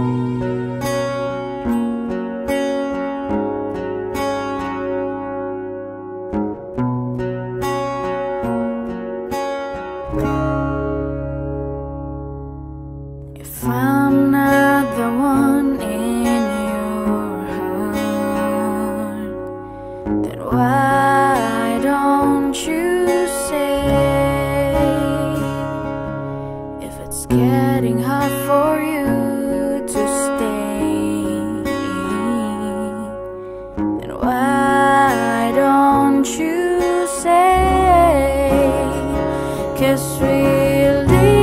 'Cause really